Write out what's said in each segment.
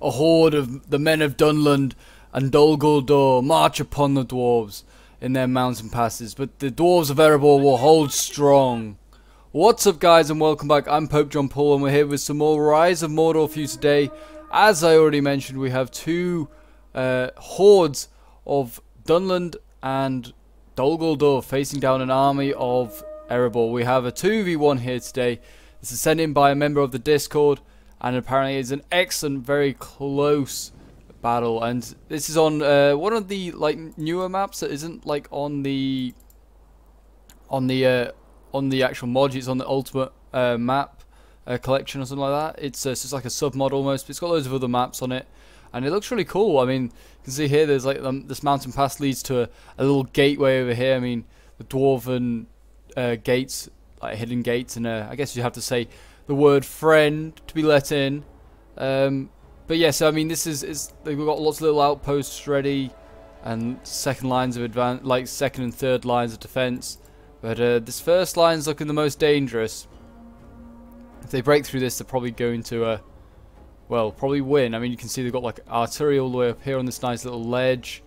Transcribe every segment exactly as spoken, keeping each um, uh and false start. a horde of the men of Dunland and Dol Guldur march upon the dwarves in their mountain passes, but the dwarves of Erebor will hold strong. What's up, guys, and welcome back. I'm PopeJohnPaul, and we're here with some more Rise of Mordor for you today. As I already mentioned, we have two uh, hordes of Dunland and Dol Guldur facing down an army of Erebor. We have a two v one here today. This is sent in by a member of the Discord, and apparently it's an excellent, very close battle. And this is on uh, one of the like newer maps that isn't like on the on the uh, on the actual mod. It's on the Ultimate uh, Map uh, Collection or something like that. It's uh, it's just like a sub mod almost, but it's got loads of other maps on it, and it looks really cool. I mean, you can see here there's like um, this mountain pass leads to a, a little gateway over here. I mean, the dwarven uh, gates. Like hidden gates, and uh, I guess you have to say the word friend to be let in. Um, but yeah, so I mean, this is is we've got lots of little outposts ready, and second lines of advance, like second and third lines of defense. But uh, this first line's looking the most dangerous. If they break through this, they're probably going to, uh, well, probably win. I mean, you can see they've got like artillery all the way up here on this nice little ledge,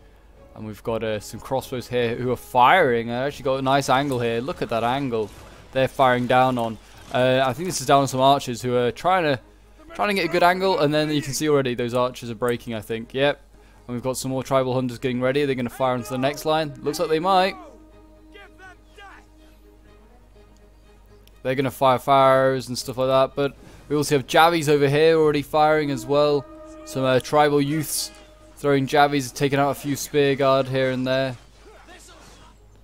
and we've got uh, some crossbows here who are firing. I actually got a nice angle here. Look at that angle. They're firing down on. Uh, I think this is down on some archers who are trying to trying to get a good angle, and then you can see already those archers are breaking, I think. Yep. And we've got some more tribal hunters getting ready. They're going to fire into the next line. Looks like they might. They're going to fire fire arrows and stuff like that. But we also have javies over here already firing as well. Some uh, tribal youths throwing javies, taking out a few spear guard here and there.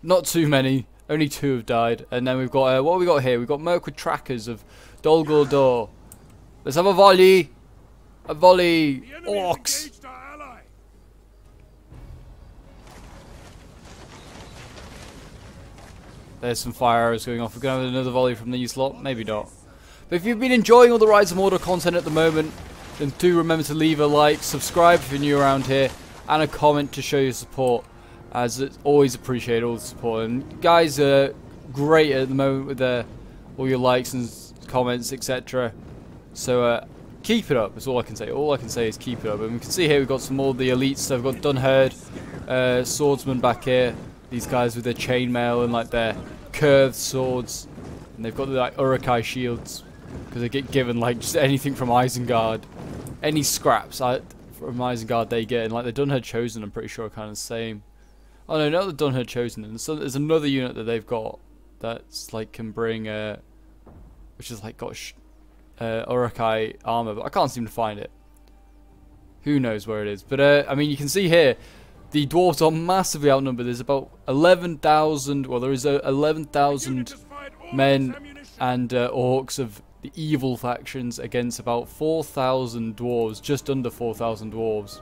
Not too many. Only two have died, and then we've got, uh, what have we got here? We've got Mirkwood trackers of Dol Guldur. Let's have a volley! A volley! Orcs! There's some fire arrows going off. We're going to have another volley from these lot? Maybe not. But if you've been enjoying all the Rise of Mordor content at the moment, then do remember to leave a like, subscribe if you're new around here, and a comment to show your support. As it's always appreciate all the support, and guys are great at the moment with their, all your likes and comments, et cetera. So uh, keep it up. That's all I can say. All I can say is keep it up. And we can see here we've got some more of the elites. So we've got Dunherd, uh, swordsman back here. These guys with their chainmail and like their curved swords, and they've got the like Uruk-hai shields because they get given like just anything from Isengard, any scraps I, from Isengard they get. And like the Dunherd chosen, I'm pretty sure are kind of the same. Oh no, not the Dunherd chosen. And so there's another unit that they've got that's like can bring, uh, which is like got sh uh, Uruk-hai armor, but I can't seem to find it. Who knows where it is? But uh, I mean, you can see here the dwarves are massively outnumbered. There's about eleven thousand. Well, there is uh, eleven thousand men and uh, orcs of the evil factions against about four thousand dwarves, just under four thousand dwarves.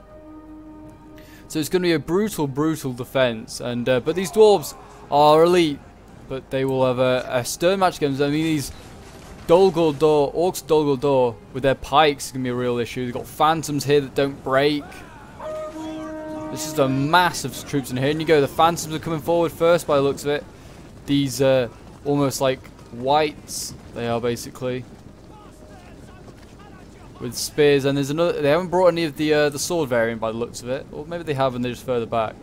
So it's going to be a brutal, brutal defense. And uh, but these dwarves are elite, but they will have a, a stern match against them. I mean, these Dol Guldur, orcs Dol Guldur with their pikes is going to be a real issue. They've got phantoms here that don't break. This is a massive troops in here. And you go, the phantoms are coming forward first by the looks of it. These uh, almost like whites, they are basically. With spears, and there's another. They haven't brought any of the uh, the sword variant by the looks of it, or maybe they have and they're just further back.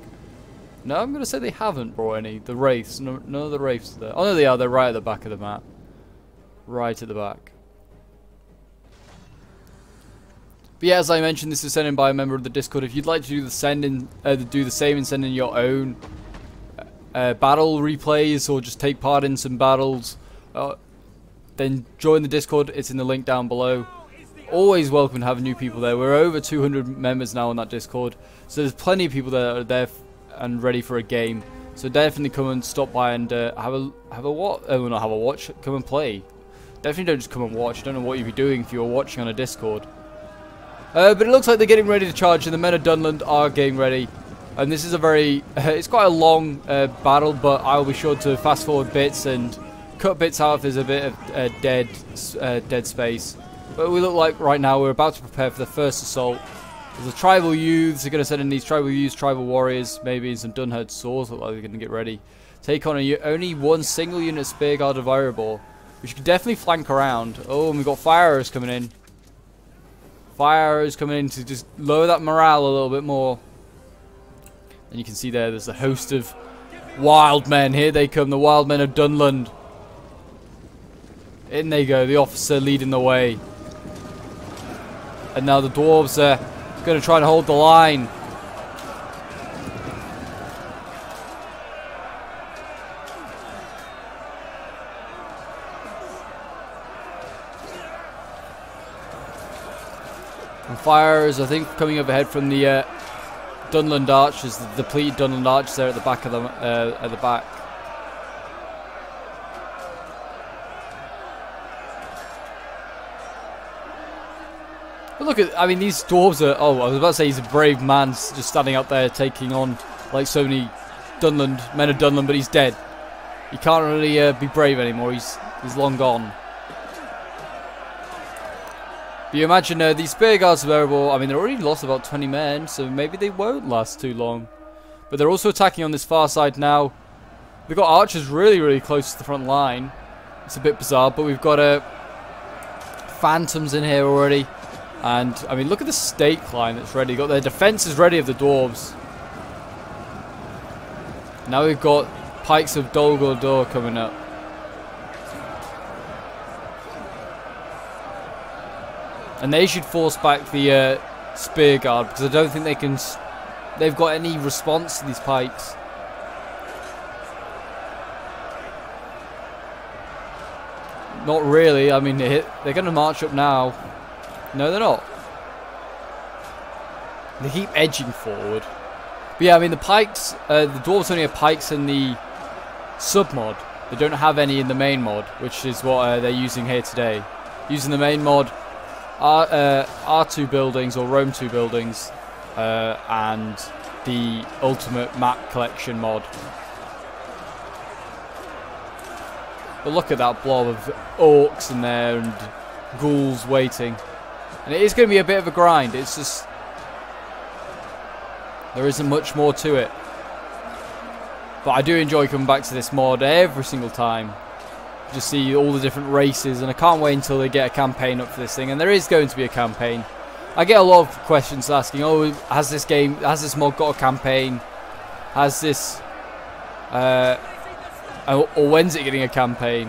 No, I'm gonna say they haven't brought any. The wraiths, no, none of the wraiths are there. Oh no, they are. They're right at the back of the map, right at the back. But yeah, as I mentioned, this is sent in by a member of the Discord. If you'd like to do the send in, uh, do the same and send in your own uh, battle replays, or just take part in some battles, uh, then join the Discord. It's in the link down below. Always welcome to have new people there. We're over two hundred members now on that Discord, so there's plenty of people that are there and ready for a game. So definitely come and stop by and uh, have a have a watch. Oh, well, not have a watch. Come and play. Definitely don't just come and watch. I don't know what you'd be doing if you were watching on a Discord. Uh, but it looks like they're getting ready to charge, and the men of Dunland are getting ready. And this is a very, uh, it's quite a long uh, battle, but I'll be sure to fast forward bits and cut bits out if there's a bit of uh, dead uh, dead space. But we look like right now we're about to prepare for the first assault. The tribal youths are going to send in these tribal youths, tribal warriors, maybe some Dunherd swords. Look like they're going to get ready. Take on a, only one single unit spear guard of Erebor, which you can definitely flank around. Oh, and we've got fire arrows coming in. fire arrows coming in to just lower that morale a little bit more. And you can see there, there's a host of wild men. Here they come, the wild men of Dunland. In they go, the officer leading the way. And now the dwarves are going to try and hold the line. And fire is, I think, coming overhead from the uh, Dunland archers, the depleted Dunland archers there at the back of them, uh, at the back. But look at, I mean, these dwarves are, oh, I was about to say he's a brave man just standing up there taking on, like, so many Dunland, men of Dunland, but he's dead. He can't really uh, be brave anymore, he's, he's long gone. But you imagine uh, these spear guards of Erebor, I mean, they've already lost about twenty men, so maybe they won't last too long. But they're also attacking on this far side now. We've got archers really, really close to the front line. It's a bit bizarre, but we've got uh, phantoms in here already. And, I mean, look at the stake line that's ready. We've got their defences ready of the dwarves. Now we've got pikes of Dol Guldur coming up. And they should force back the uh, spear guard, because I don't think they can... S they've got any response to these pikes. Not really. I mean, they're, they're going to march up now. No, they're not. They keep edging forward. But yeah, I mean, the pikes... Uh, the dwarves only have pikes in the sub-mod. They don't have any in the main mod, which is what uh, they're using here today. Using the main mod... Our, uh, R two buildings or Rome two buildings uh, and the ultimate map collection mod. But look at that blob of orcs in there and ghouls waiting. And it is going to be a bit of a grind. It's just... There isn't much more to it. But I do enjoy coming back to this mod every single time. Just see all the different races, and I can't wait until they get a campaign up for this thing. And there is going to be a campaign. I get a lot of questions asking, "Oh, has this game, has this mod got a campaign? Has this, uh, or when's it getting a campaign?"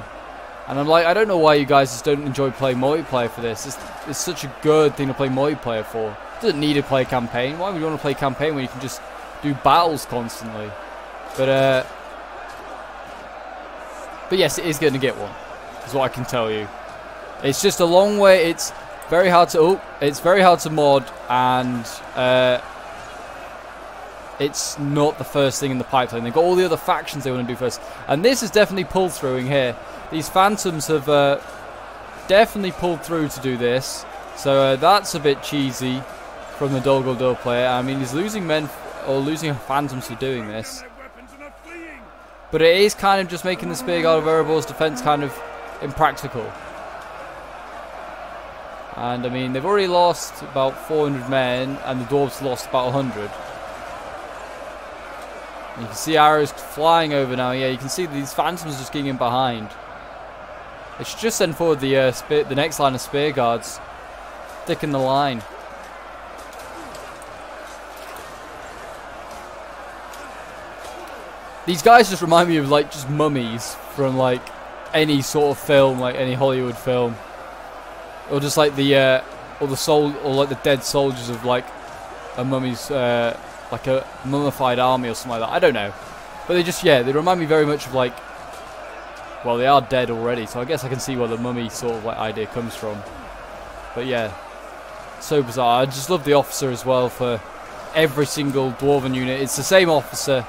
And I'm like, I don't know why you guys just don't enjoy playing multiplayer for this. It's, it's such a good thing to play multiplayer for. It doesn't need to play a campaign. Why would you want to play a campaign when you can just do battles constantly? But uh. But yes, it is going to get one, is what I can tell you. It's just a long way. It's very hard to. Oh, it's very hard to mod, and uh, it's not the first thing in the pipeline. They've got all the other factions they want to do first, and this is definitely pulled through in here. These phantoms have uh, definitely pulled through to do this, so uh, that's a bit cheesy from the Dol Guldur player. I mean, he's losing men or losing phantoms for doing this. But it is kind of just making the spear guard of Erebor's defense kind of impractical. And I mean, they've already lost about four hundred men, and the dwarves lost about one hundred. And you can see arrows flying over now. Yeah, you can see these phantoms just getting in behind. They should just send forward the uh, spear, the next line of spear guards, thicken the line. These guys just remind me of, like, just mummies from, like, any sort of film, like any Hollywood film. Or just, like, the, uh, or the soul, or, like, the dead soldiers of, like, a mummy's, uh, like, a mummified army or something like that. I don't know. But they just, yeah, they remind me very much of, like, well, they are dead already, so I guess I can see where the mummy sort of, like, idea comes from. But, yeah, so bizarre. I just love the officer as well for every single dwarven unit. It's the same officer.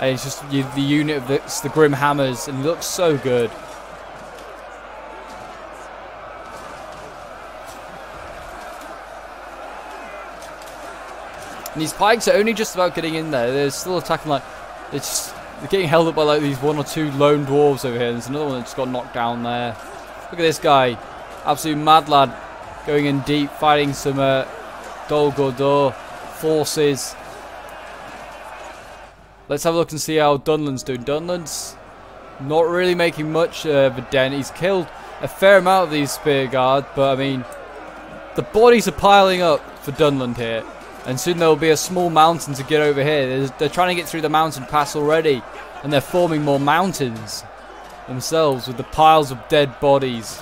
And it's just you, the unit of the, the Grim Hammers, and it looks so good. And these pikes are only just about getting in there. They're still attacking, like, it's, they're getting held up by, like, these one or two lone dwarves over here. There's another one that just got knocked down there. Look at this guy. Absolute mad lad. Going in deep, fighting some uh, Dol Guldur forces. Let's have a look and see how Dunland's doing. Dunland's not really making much uh, of a dent. He's killed a fair amount of these spear guard, but I mean, The bodies are piling up for Dunland here, and soon there will be a small mountain to get over here. There's, they're trying to get through the mountain pass already, and they're forming more mountains themselves with the piles of dead bodies.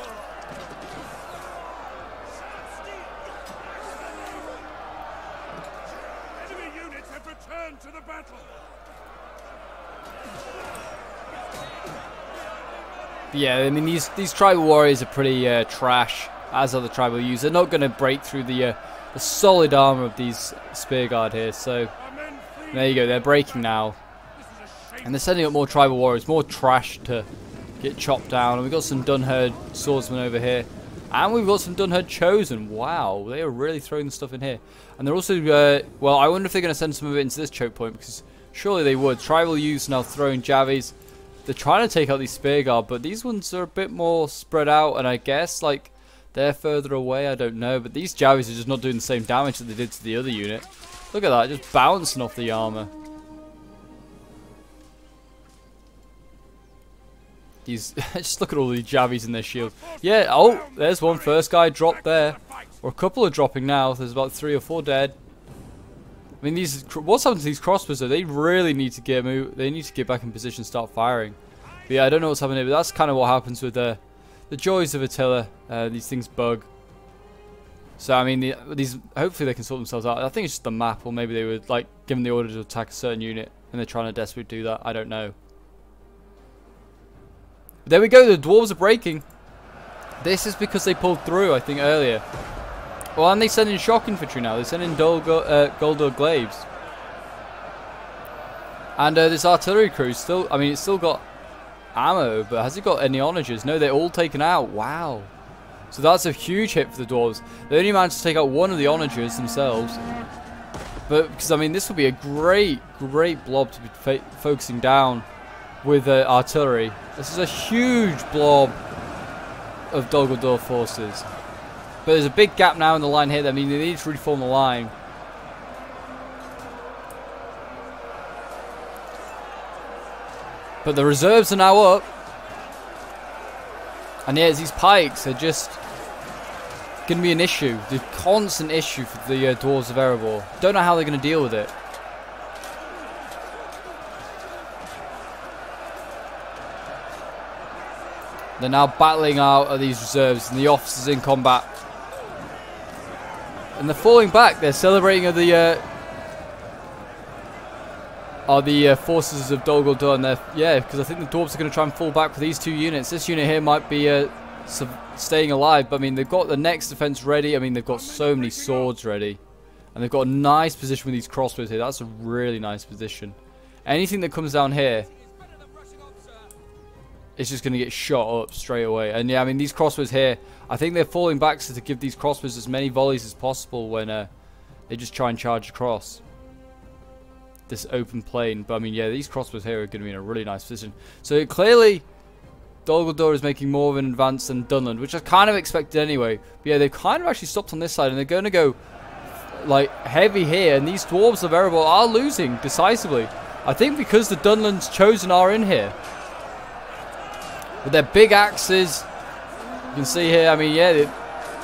Yeah, I mean, these, these tribal warriors are pretty uh, trash, as are the tribal users. They're not going to break through the, uh, the solid armor of these spear guard here, so there you go, they're breaking now. And they're sending up more tribal warriors, more trash to get chopped down. And we've got some Dunherd swordsmen over here. And we've got some Dunherd chosen. Wow, they are really throwing stuff in here. And they're also, uh, well, I wonder if they're going to send some of it into this choke point, because surely they would. Tribal users now throwing javies. They're trying to take out these spear guard, but these ones are a bit more spread out, and I guess like they're further away, I don't know. But these javies are just not doing the same damage that they did to the other unit. Look at that, just bouncing off the armor. These just look at all these javies in their shield. Yeah, oh, there's one first guy dropped there. Or a couple are dropping now. There's about three or four dead. I mean, these, what's happened to these crossbows though? They really need to get move. They need to get back in position and start firing. But yeah, I don't know what's happening here, but that's kind of what happens with the the joys of Attila. Uh, these things bug. So I mean, the, these hopefully they can sort themselves out. I think it's just the map, or maybe they would like give them the order to attack a certain unit, and they're trying to desperately do that. I don't know. But there we go. The dwarves are breaking. This is because they pulled through, I think, earlier. Well, and they send in shock infantry now. They send in Dol Guldur glaives, and uh, this artillery crew still. I mean, it's still got ammo, but has it got any onagers? No, they're all taken out. Wow! So that's a huge hit for the dwarves. They only managed to take out one of the onagers themselves, but because I mean, this would be a great, great blob to be fa focusing down with uh, artillery. This is a huge blob of Dol Guldur forces. But there's a big gap now in the line here. I mean, they need to reform the line. But the reserves are now up. And yeah, these pikes are just going to be an issue. The constant issue for the uh, Dwarves of Erebor. Don't know how they're going to deal with it. They're now battling out of these reserves and the officers in combat. And they're falling back. They're celebrating of the uh, are the uh, forces of Dol Guldur. And they're, yeah, because I think the dwarves are going to try and fall back for these two units. This unit here might be uh, staying alive. But I mean, they've got the next defense ready. I mean, they've got so many swords ready, and they've got a nice position with these crossbows here. That's a really nice position. Anything that comes down here, it's just going to get shot up straight away. And yeah, I mean, these crossbows here, I think they're falling back so to give these crossbows as many volleys as possible when uh, they just try and charge across this open plain. But I mean, yeah, these crossbows here are going to be in a really nice position. So clearly, Dol Guldur is making more of an advance than Dunland, which I kind of expected anyway. But yeah, they've kind of actually stopped on this side, and they're going to go like heavy here. And these dwarves of Erebor are losing decisively. I think because the Dunland's chosen are in here. With their big axes, you can see here, I mean, yeah, they,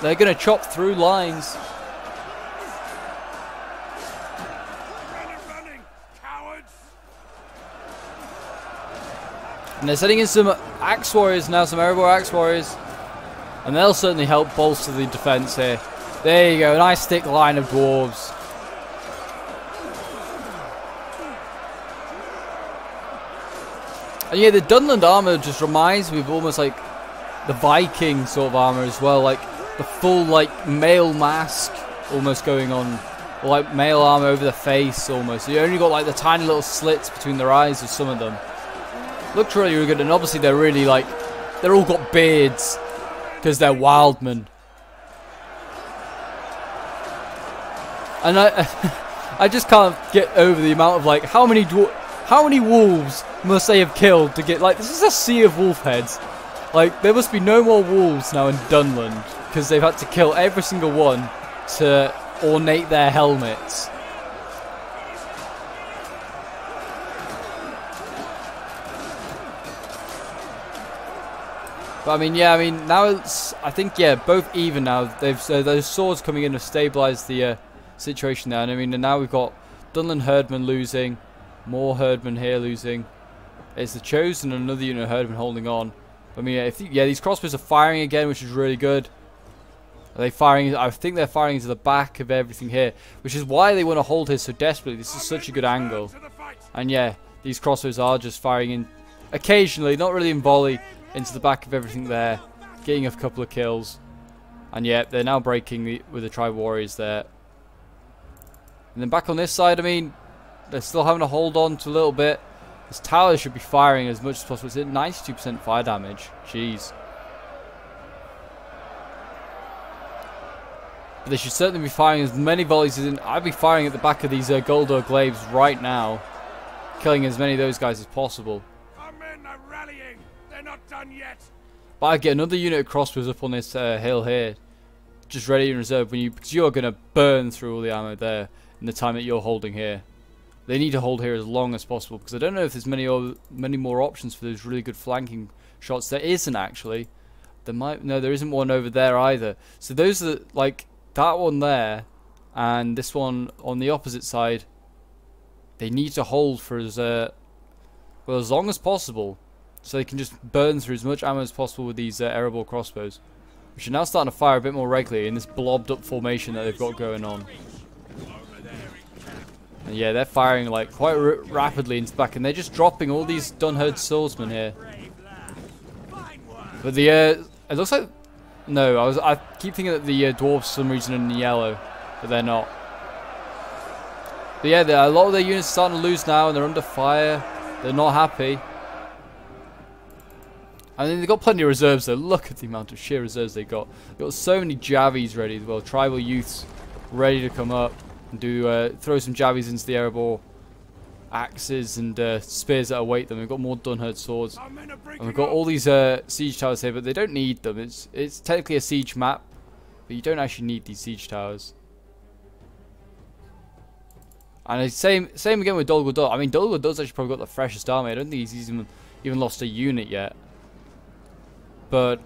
they're going to chop through lines. Running, running, cowards. And they're sending in some axe warriors now, some Erebor axe warriors. And they'll certainly help bolster the defense here. There you go, a nice thick line of dwarves. And yeah, the Dunland armor just reminds me of almost like the Viking sort of armor as well, like the full like mail mask almost going on, or like mail armor over the face almost. So you only got like the tiny little slits between their eyes of some of them. Looked really, really good, and obviously they're really like, they're all got beards because they're wild men. And I, I just can't get over the amount of like how many dwarves. How many wolves must they have killed to get, like, this is a sea of wolf heads. Like, there must be no more wolves now in Dunland, because they've had to kill every single one to ornate their helmets. But I mean, yeah, I mean, now it's, I think, yeah, both even now. They've so those swords coming in have stabilised the uh, situation there. And I mean, and now we've got Dunland Herdman losing, more Herdman here losing. It's the Chosen and another unit of Herdman holding on. But I mean, yeah, if the, yeah, these crossbows are firing again, which is really good. Are they firing? I think they're firing into the back of everything here, which is why they want to hold here so desperately. This is such a good angle. And yeah, these crossbows are just firing in occasionally, not really in volley, into the back of everything there, getting a couple of kills. And yeah, they're now breaking the, with the tribe warriors there. And then back on this side, I mean, they're still having to hold on to a little bit. This tower should be firing as much as possible. It's at ninety-two percent fire damage. Jeez. But they should certainly be firing as many volleys as in. I'd be firing at the back of these uh, Guldur glaives right now, killing as many of those guys as possible. Our men are rallying. They're not done yet. But I get another unit of crossbows up on this uh, hill here, just ready in reserve when you because you're going to burn through all the ammo there in the time that you're holding here. They need to hold here as long as possible because I don't know if there's many or many more options for those really good flanking shots. There isn't actually. There might no, there isn't one over there either. So those are like. That one there, and this one on the opposite side, they need to hold for as uh, well as long as possible, so they can just burn through as much ammo as possible with these uh, Erebor crossbows, which are now starting to fire a bit more regularly in this blobbed-up formation that they've got going on. And yeah, they're firing like quite r rapidly into the back, and they're just dropping all these Dunherd swordsmen here. But the uh, it looks like. No, I was. I keep thinking that the uh, dwarves for some reason are in the yellow, but they're not. But yeah, a lot of their units are starting to lose now, and they're under fire. They're not happy. I mean, they've got plenty of reserves though. Look at the amount of sheer reserves they got. They've got so many javies ready as well. Tribal youths ready to come up and do uh, throw some javies into the Erebor axes and uh, spears that await them. We've got more Dunherd swords, and we've got all these uh, siege towers here, but they don't need them. It's it's technically a siege map, but you don't actually need these siege towers. And same same again with Dol Guldur. I mean, Dol Guldur's actually probably got the freshest army. I don't think he's even even lost a unit yet. But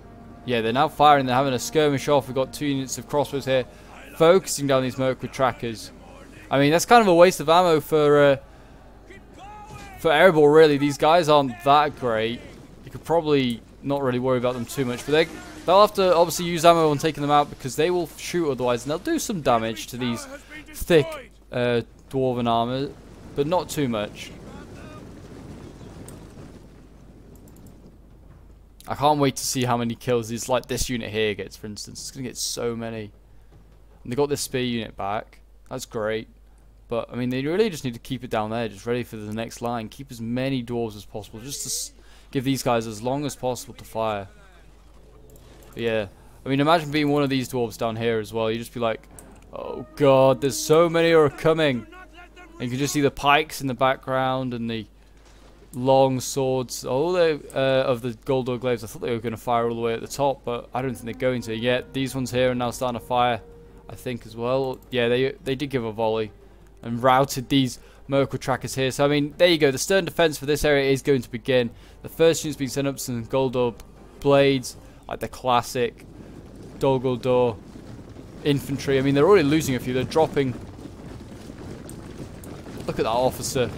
yeah, they're now firing. They're having a skirmish off. We've got two units of crossbows here, focusing down these Mirkwood trackers. I mean, that's kind of a waste of ammo for. Uh, For Erebor, really, these guys aren't that great. You could probably not really worry about them too much, but they, they'll have to obviously use ammo when taking them out because they will shoot otherwise, and they'll do some damage to these thick uh, dwarven armor, but not too much. I can't wait to see how many kills these, like this unit here gets, for instance. It's going to get so many. And they got this spear unit back. That's great. But, I mean, they really just need to keep it down there, just ready for the next line. Keep as many dwarves as possible, just to s give these guys as long as possible to fire. But yeah, I mean, imagine being one of these dwarves down here as well. You'd just be like, oh god, there's so many are coming. And you can just see the pikes in the background and the long swords. All the, uh, of the Guldur glaives, I thought they were going to fire all the way at the top, but I don't think they're going to yet. These ones here are now starting to fire, I think, as well. Yeah, they, they did give a volley. And routed these Mirkwood trackers here. So, I mean, there you go. The stern defense for this area is going to begin. The first unit's been sent up some Guldur blades, like the classic Dol Guldur infantry. I mean, they're already losing a few. They're dropping. Look at that officer.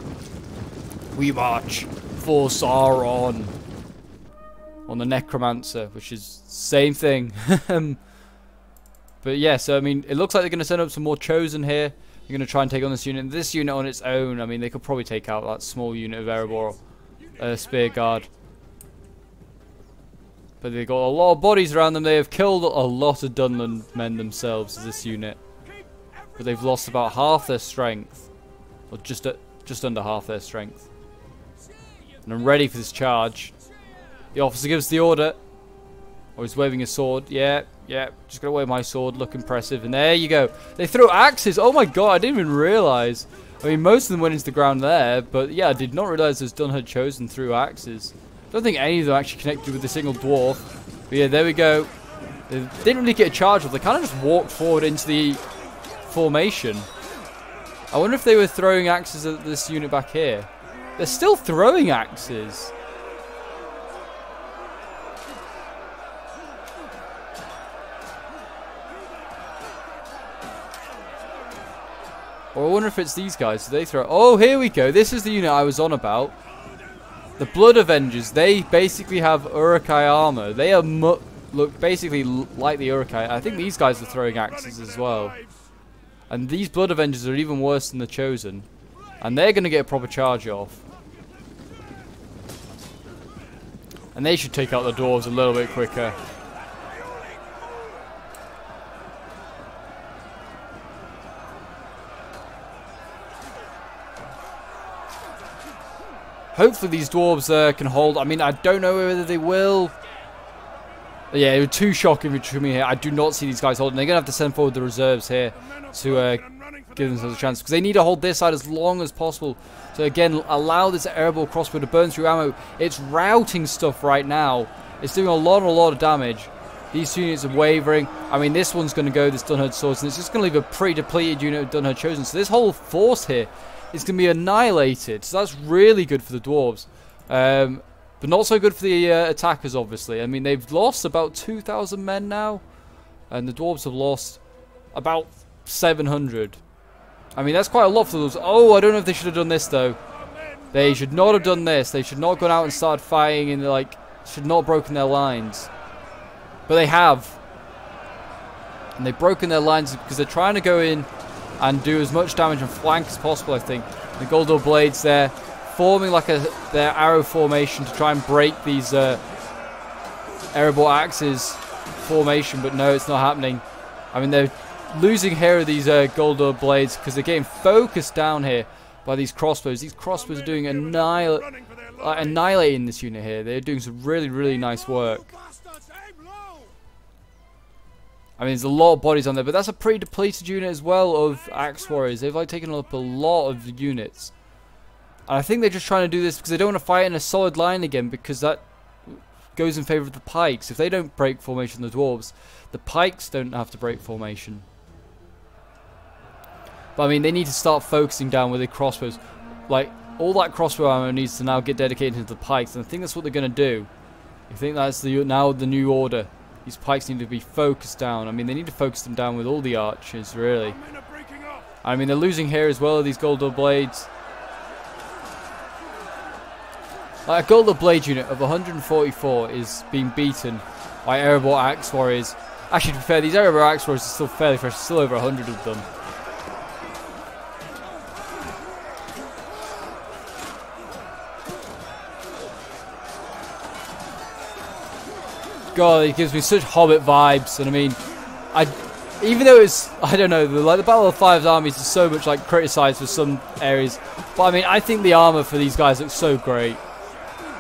We march for Sauron on the Necromancer, which is same thing. But yeah, so I mean, it looks like they're going to send up some more Chosen here. You're going to try and take on this unit. This unit on its own, I mean, they could probably take out that small unit of Erebor uh, Spear Guard. But they've got a lot of bodies around them. They have killed a lot of Dunland men themselves, this unit. But they've lost about half their strength. Or just, uh, just under half their strength. And I'm ready for this charge. The officer gives the order. Oh, he's waving his sword. Yeah, yeah. Just gonna wave my sword. Look impressive. And there you go. They throw axes. Oh my god, I didn't even realise. I mean, most of them went into the ground there. But yeah, I did not realise those Dunherd Chosen threw axes. I don't think any of them actually connected with a single dwarf. But yeah, there we go. They didn't really get a charge off. They kind of just walked forward into the formation. I wonder if they were throwing axes at this unit back here. They're still throwing axes. Or I wonder if it's these guys. Do they throw? Oh, here we go. This is the unit I was on about. The Blood Avengers. They basically have Uruk-hai armor. They are mu look basically like the Uruk-hai. I think these guys are throwing axes as well. And these Blood Avengers are even worse than the Chosen. And they're going to get a proper charge off. And they should take out the dwarves a little bit quicker. Hopefully these dwarves uh, can hold. I mean, I don't know whether they will. Yeah, it was too shocking for me here. I do not see these guys holding. They're going to have to send forward the reserves here to uh, give themselves a chance. Because they need to hold this side as long as possible. So again, allow this Erebor crossbow to burn through ammo. It's routing stuff right now. It's doing a lot, a lot of damage. These two units are wavering. I mean, this one's going to go, this Dunherd Swords. And it's just going to leave a pretty depleted unit of Dunherd Chosen. So this whole force here is going to be annihilated. So that's really good for the dwarves. Um... But not so good for the uh, attackers, obviously. I mean, they've lost about two thousand men now. And the dwarves have lost about seven hundred. I mean, that's quite a lot for those. Oh, I don't know if they should have done this, though. They should not have done this. They should not have gone out and started fighting and, like, should not have broken their lines. But they have. And they've broken their lines because they're trying to go in and do as much damage and flank as possible, I think. The Guldur Blades there, forming like a their arrow formation to try and break these uh, Erebor axes formation, but no, it's not happening. I mean, they're losing here of these uh, Guldur Blades because they're getting focused down here by these crossbows. These crossbows are doing annihil uh, annihilating this unit here. They're doing some really, really nice work. I mean, there's a lot of bodies on there, but that's a pretty depleted unit as well of axe warriors. They've like taken up a lot of units. And I think they're just trying to do this because they don't want to fight in a solid line again, because that goes in favour of the pikes. If they don't break formation, the dwarves, the pikes don't have to break formation. But I mean, they need to start focusing down with the crossbows. Like, all that crossbow ammo needs to now get dedicated into the pikes, and I think that's what they're going to do. I think that's the, now the new order. These pikes need to be focused down. I mean, they need to focus them down with all the archers, really. I mean, they're losing here as well, these Guldur Blades. Like, a Guldur Blade unit of one hundred forty-four is being beaten by Erebor Axe Warriors. Actually, to be fair, these Erebor Axe Warriors are still fairly fresh, still over one hundred of them. God, it gives me such Hobbit vibes, and I mean, I, even though it's, I don't know, the, like the Battle of the Five Armies is so much like criticised for some areas, but I mean, I think the armour for these guys looks so great.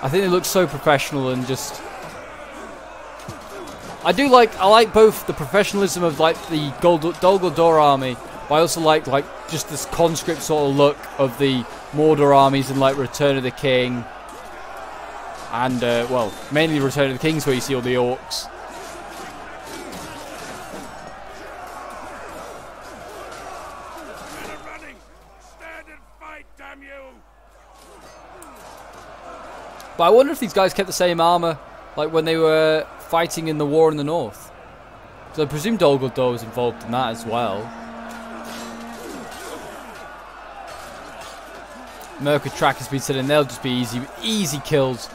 I think they look so professional and just. I do like. I like both the professionalism of like the Dol Guldur army, but I also like like just this conscript sort of look of the Mordor armies and like Return of the King. And uh, well, mainly Return of the King's where you see all the orcs. But I wonder if these guys kept the same armour like when they were fighting in the war in the north. So I presume Dol Guldur was involved in that as well. Mirkwood track has been set in. They'll just be easy easy kills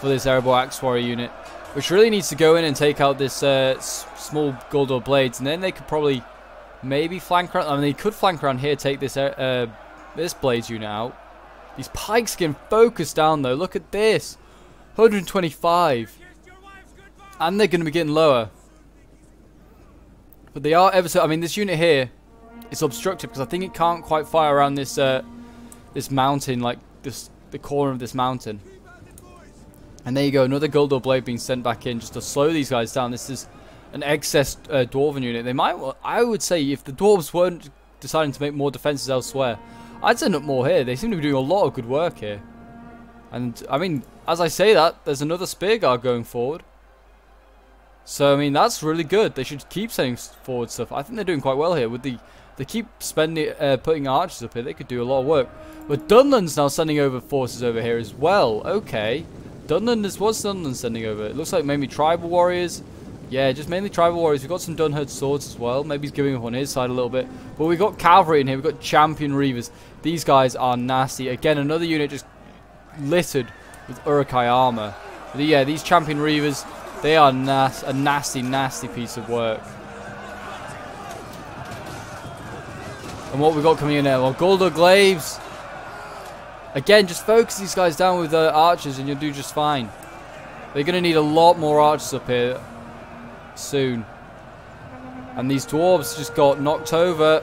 for this Erebor Axe Warrior unit, which really needs to go in and take out this uh, s small Guldur Blades, and then they could probably maybe flank around. I mean, they could flank around here, take this, uh, this Blades unit out. These pikes can focus down, though. Look at this. one hundred twenty-five. And they're going to be getting lower. But they are ever so... I mean, this unit here is obstructed because I think it can't quite fire around this uh, this mountain, like this the corner of this mountain. And there you go. Another Guldur Blade being sent back in just to slow these guys down. This is an excess uh, Dwarven unit. They might... I would say if the Dwarves weren't deciding to make more defences elsewhere, I'd send up more here. They seem to be doing a lot of good work here. And, I mean, as I say that, there's another Spear Guard going forward. So, I mean, that's really good. They should keep sending forward stuff. I think they're doing quite well here. With the, they keep spending, uh, putting archers up here. They could do a lot of work. But Dunland's now sending over forces over here as well. Okay. Dunland is what's Dunland sending over? It looks like maybe tribal warriors, Yeah, just mainly tribal warriors. We've got some Dunherd swords as well. Maybe he's giving up on his side a little bit. But we've got cavalry in here. We've got champion reavers. These guys are nasty. Again, another unit just littered with Uruk-hai armor. But yeah, these champion reavers, they are nas a nasty, nasty piece of work. And what we've got coming in there? Well, Guldur Glaives. Again, just focus these guys down with uh, archers and you'll do just fine. They're going to need a lot more archers up here soon. And these dwarves just got knocked over.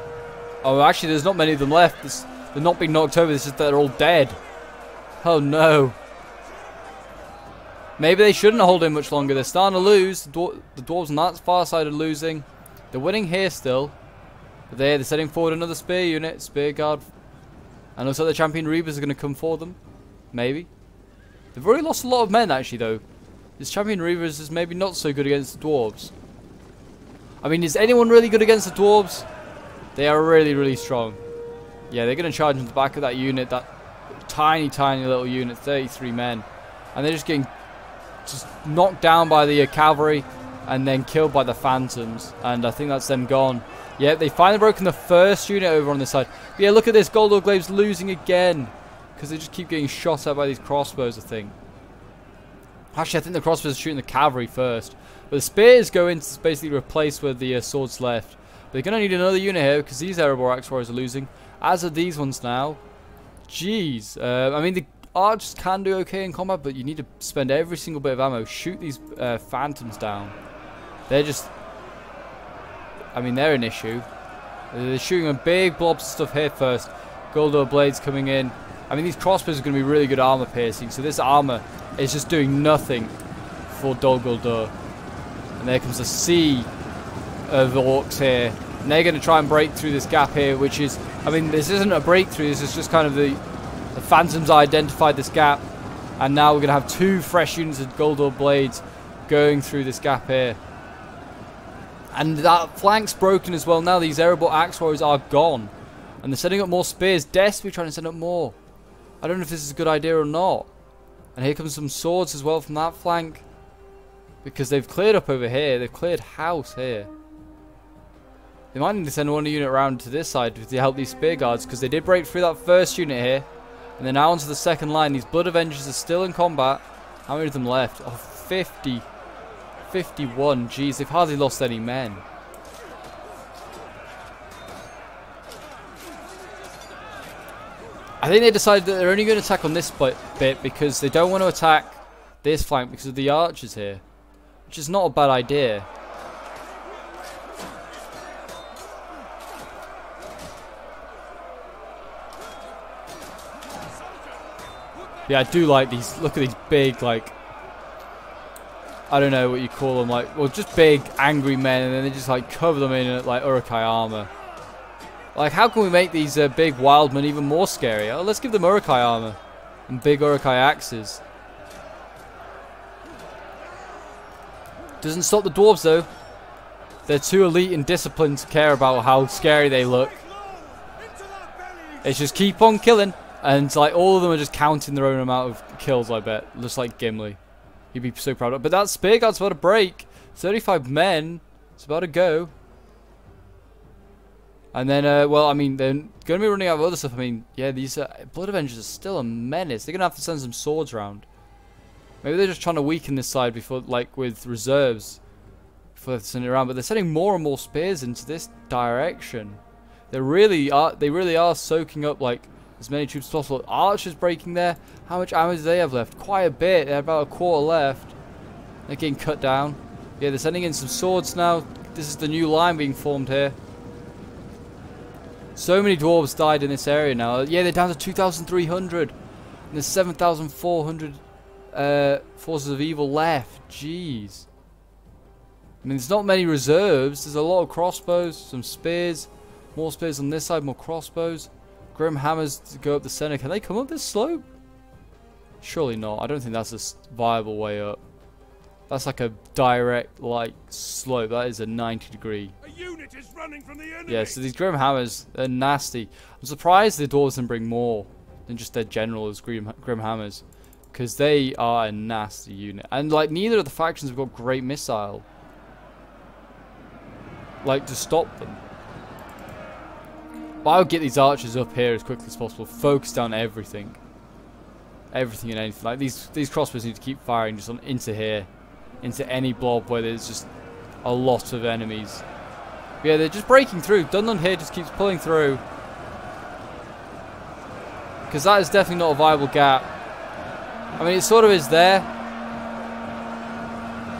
Oh, actually, there's not many of them left. It's, they're not being knocked over. It's just they're all dead. Oh, no. Maybe they shouldn't hold in much longer. They're starting to lose. The, dwar the dwarves on that far side are losing. They're winning here still. There, they're setting forward another spear unit, spear guard, and also the champion reavers are going to come for them, maybe. They've already lost a lot of men actually though. This champion reavers is maybe not so good against the dwarves. I mean, is anyone really good against the dwarves? They are really, really strong. Yeah, they're going to charge into the back of that unit, that tiny, tiny little unit, thirty-three men, and they're just getting just knocked down by the uh, cavalry and then killed by the phantoms, and I think that's them gone. Yeah, they finally broken the first unit over on this side. But yeah, look at this. Guldur Glaives losing again. Because they just keep getting shot at by these crossbows, I think. Actually, I think the crossbows are shooting the cavalry first. But the spears go in to basically replace where the uh, swords left. But they're going to need another unit here because these Erebor Axe Warriors are losing. As are these ones now. Jeez. Uh, I mean, the archers can do okay in combat, but you need to spend every single bit of ammo. Shoot these uh, phantoms down. They're just... I mean, they're an issue. They're shooting a big blob of stuff here first. Guldur Blades coming in. I mean, these crossbows are going to be really good armor piercing. So this armor is just doing nothing for Dol Guldur. And there comes a sea of orcs here. And they're going to try and break through this gap here, which is... I mean, this isn't a breakthrough. This is just kind of the... The phantoms identified this gap. And now we're going to have two fresh units of Guldur Blades going through this gap here. And that flank's broken as well now. These Erebor Axe Warriors are gone. And they're setting up more spears. Desperately trying to set up more. I don't know if this is a good idea or not. And here comes some swords as well from that flank. Because they've cleared up over here. They've cleared house here. They might need to send one unit around to this side to help these spear guards. Because they did break through that first unit here. And they're now onto the second line. These Blood Avengers are still in combat. How many of them left? Oh, fifty. fifty-one. Jeez, they've hardly lost any men. I think they decided that they're only going to attack on this bit because they don't want to attack this flank because of the archers here, which is not a bad idea. Yeah, I do like these. Look at these big, like, I don't know what you call them, like, well, just big, angry men, and then they just, like, cover them in, like, Uruk-hai armor. Like, how can we make these uh, big wild men even more scary? Oh, let's give them Uruk-hai armor and big Uruk-hai axes. Doesn't stop the dwarves, though. They're too elite and disciplined to care about how scary they look. It's just keep on killing, and, like, all of them are just counting their own amount of kills, I bet, just like Gimli. He'd be so proud of it. But that spear guard's about to break. thirty-five men. It's about to go. And then, uh, well, I mean, they're going to be running out of other stuff. I mean, yeah, these uh, Blood Avengers are still a menace. They're going to have to send some swords round. Maybe they're just trying to weaken this side before, like, with reserves. Before they have to send it around. But they're sending more and more spears into this direction. They really are, they really are soaking up, like, as many troops as possible. Archers breaking there. How much ammo do they have left? Quite a bit. They have about a quarter left. They're getting cut down. Yeah, they're sending in some swords now. This is the new line being formed here. So many dwarves died in this area now. Yeah, they're down to two thousand three hundred. And there's seven thousand four hundred uh, forces of evil left. Jeez. I mean, there's not many reserves. There's a lot of crossbows, some spears. More spears on this side, more crossbows. Grim hammers to go up the center. Can they come up this slope? Surely not. I don't think that's a viable way up. That's like a direct, like, slope. That is a ninety degree. A unit is running from the enemy. Yeah, so these Grim hammers, they're nasty. I'm surprised the dwarves didn't bring more than just their generals, Grim, grim hammers, because they are a nasty unit. And, like, neither of the factions have got great missile. like, to stop them. But I'll get these archers up here as quickly as possible. Focus down everything. Everything and anything. Like, these these crossbows need to keep firing just on into here. Into any blob where there's just a lot of enemies. But yeah, they're just breaking through. Dunland here just keeps pulling through. Because that is definitely not a viable gap. I mean, it sort of is there.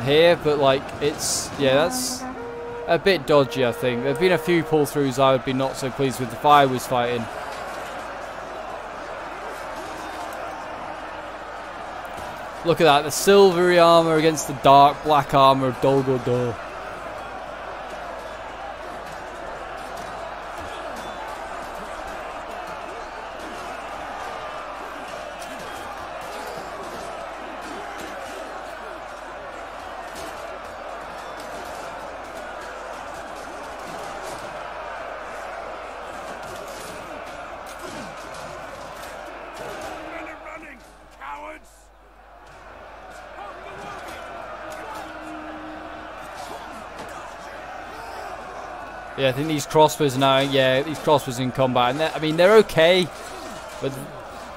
Here, but like, it's... Yeah, that's a bit dodgy, I think. There have been a few pull-throughs I would be not so pleased with if I was fighting. Look at that, the silvery armour against the dark black armour of Dol Guldur. Yeah, I think these crossbows now, yeah, these crossbows in combat, and I mean, they're okay, but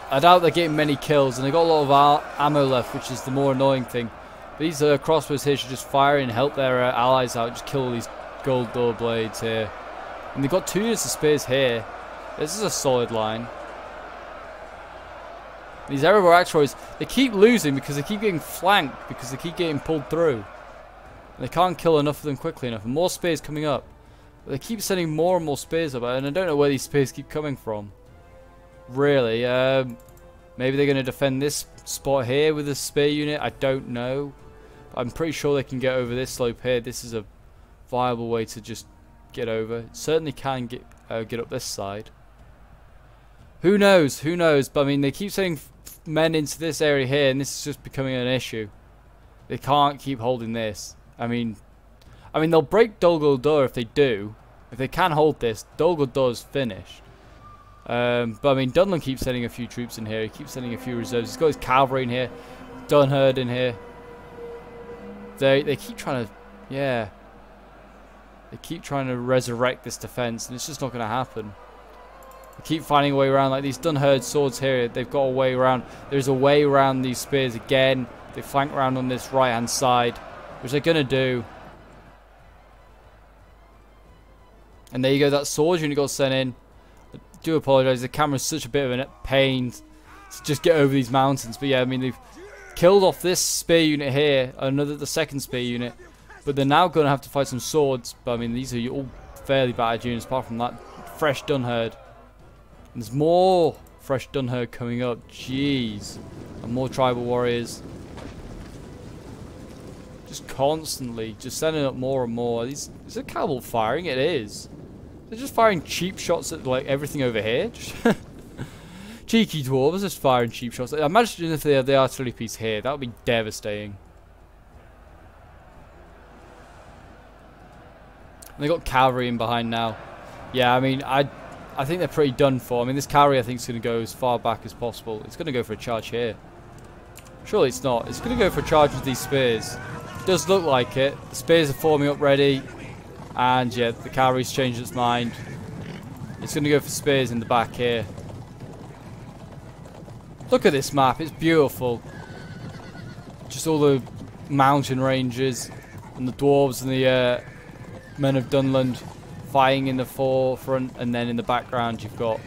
I doubt they're getting many kills, and they've got a lot of ammo left, which is the more annoying thing. These uh, crossbows here should just fire and help their uh, allies out, just kill all these gold door blades here. And they've got two units of spears here. This is a solid line. These Erebor Axroids, they keep losing because they keep getting flanked, because they keep getting pulled through. And they can't kill enough of them quickly enough, and more spears coming up. They keep sending more and more spears up, and I don't know where these spears keep coming from. Really, um, maybe they're going to defend this spot here with a spear unit. I don't know. I'm pretty sure they can get over this slope here. This is a viable way to just get over. It certainly can get uh, get up this side. Who knows? Who knows? But I mean, they keep sending men into this area here, and this is just becoming an issue. They can't keep holding this. I mean. I mean, they'll break Dol Guldur if they do. If they can hold this, Dol Guldur's finished. Um, but I mean, Dunland keeps sending a few troops in here. He keeps sending a few reserves. He's got his cavalry in here, Dunherd in here. They they keep trying to, yeah. They keep trying to resurrect this defense, and it's just not going to happen. They keep finding a way around. Like these Dunherd swords here, they've got a way around. There's a way around these spears again. They flank around on this right-hand side, which they're going to do. And there you go, that sword unit got sent in. I do apologise, the camera's such a bit of a pain to just get over these mountains. But yeah, I mean, they've killed off this spear unit here, another the second spear unit. But they're now going to have to fight some swords. But I mean, these are all fairly battered units, apart from that fresh Dunherd. And there's more fresh Dunherd coming up, jeez. And more tribal warriors. Just constantly, just sending up more and more. These, is it catapult firing? It is. They're just firing cheap shots at like everything over here. Cheeky dwarves just firing cheap shots. I imagine if they had the artillery piece here, that would be devastating. And they got cavalry in behind now. Yeah, I mean, I, I think they're pretty done for. I mean, this cavalry I think is going to go as far back as possible. It's going to go for a charge here. Surely it's not. It's going to go for a charge with these spears. It does look like it. The spears are forming up ready. And yeah, the cavalry's changed its mind. It's going to go for spears in the back here. Look at this map, it's beautiful. Just all the mountain ranges and the dwarves and the uh, men of Dunland fighting in the forefront, and then in the background you've got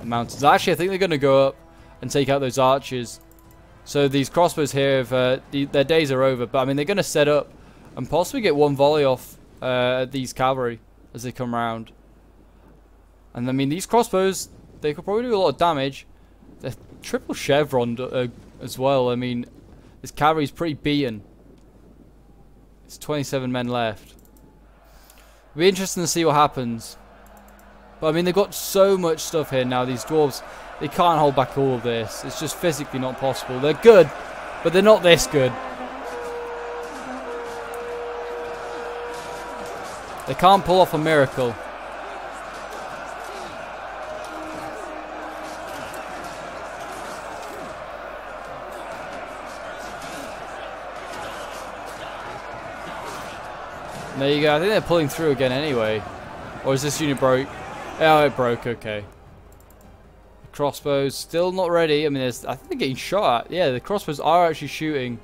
the mountains. Actually, I think they're going to go up and take out those archers. So these crossbows here, have, uh, the, their days are over. But I mean, they're going to set up and possibly get one volley off uh, these cavalry as they come round. And I mean, these crossbows, they could probably do a lot of damage. They're triple chevron uh, as well. I mean, this cavalry's pretty beaten. It's twenty-seven men left. It'll be interesting to see what happens. But I mean, they've got so much stuff here now. These dwarves. They can't hold back all of this. It's just physically not possible. They're good, but they're not this good. They can't pull off a miracle. And there you go. I think they're pulling through again anyway. Or is this unit broke? Oh, it broke. Okay. The crossbows still not ready. I mean, there's, I think they're getting shot at. Yeah, the crossbows are actually shooting